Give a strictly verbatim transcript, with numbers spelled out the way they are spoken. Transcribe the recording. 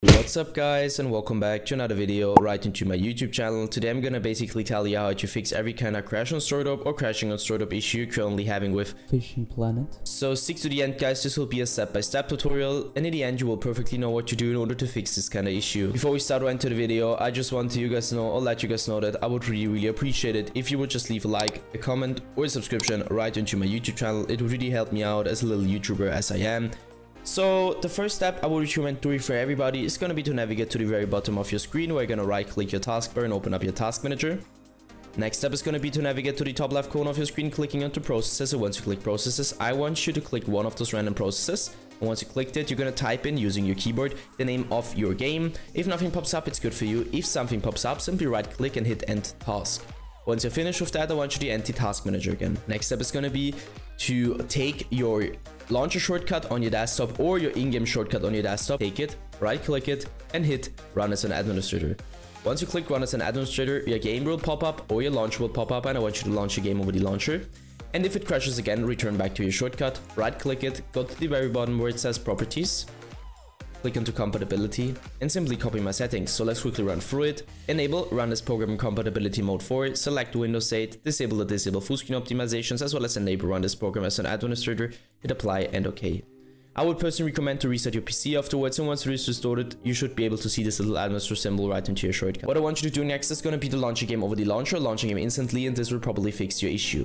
What's up guys, and welcome back to another video right into my YouTube channel. Today I'm gonna basically tell you how to fix every kind of crash on startup or crashing on startup issue you're currently having with Fishing Planet. So stick to the end guys, this will be a step-by-step tutorial, and in the end you will perfectly know what to do in order to fix this kind of issue. Before we start right into the video, I just want to you guys know or let you guys know that I would really really appreciate it if you would just leave a like, a comment or a subscription right into my YouTube channel. It would really help me out as a little YouTuber as I am. So the first step I would recommend doing for everybody is going to be to navigate to the very bottom of your screen, where you're going to right click your taskbar and open up your task manager. Next step is going to be to navigate to the top left corner of your screen, clicking onto processes, and once you click processes, I want you to click one of those random processes. And once you clicked it, you're going to type in using your keyboard the name of your game. If nothing pops up, it's good for you. If something pops up, simply right click and hit end task. Once you're finished with that, I want you to empty task manager again. Next step is going to be to take your launcher shortcut on your desktop or your in-game shortcut on your desktop, take it, right click it and hit run as an administrator. Once you click run as an administrator, your game will pop up or your launcher will pop up, and I want you to launch your game over the launcher. And if it crashes again, return back to your shortcut, right click it, go to the very bottom where it says properties, click into compatibility and simply copy my settings. So let's quickly run through it. Enable run as program compatibility mode four, select Windows eight, disable the disable full screen optimizations, as well as enable run this program as an administrator, hit apply and OK. I would personally recommend to reset your P C afterwards, and once it is restored, you should be able to see this little administrator symbol right into your shortcut. What I want you to do next is going to be to launch your game over the launcher, launching game instantly, and this will probably fix your issue.